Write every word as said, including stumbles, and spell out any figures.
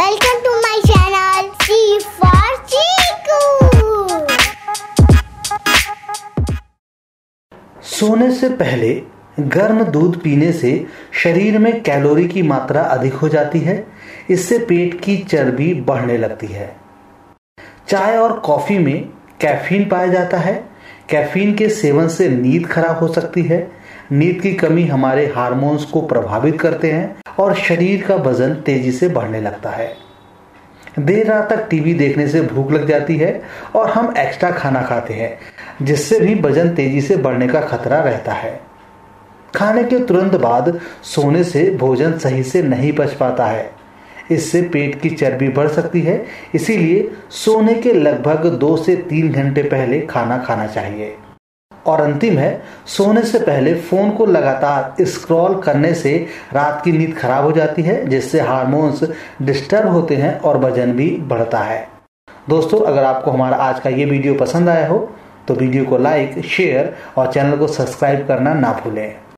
Welcome to my channel C for Chiku. सोने से पहले गर्म दूध पीने से शरीर में कैलोरी की मात्रा अधिक हो जाती है। इससे पेट की चर्बी बढ़ने लगती है। चाय और कॉफी में कैफीन पाया जाता है। कैफीन के सेवन से नींद खराब हो सकती है। नींद की कमी हमारे हार्मोन्स को प्रभावित करते हैं और शरीर का वजन तेजी से बढ़ने लगता है। देर रात तक टीवी देखने से भूख लग जाती है और हम एक्स्ट्रा खाना खाते हैं, जिससे भी वजन तेजी से बढ़ने का खतरा रहता है। खाने के तुरंत बाद सोने से भोजन सही से नहीं पच पाता है। इससे पेट की चर्बी बढ़ सकती है। इसीलिए सोने के लगभग दो से तीन घंटे पहले खाना खाना चाहिए। और अंतिम है, सोने से पहले फोन को लगातार स्क्रॉल करने से रात की नींद खराब हो जाती है, जिससे हार्मोन्स डिस्टर्ब होते हैं और वजन भी बढ़ता है। दोस्तों, अगर आपको हमारा आज का ये वीडियो पसंद आया हो तो वीडियो को लाइक, शेयर और चैनल को सब्सक्राइब करना ना भूलें।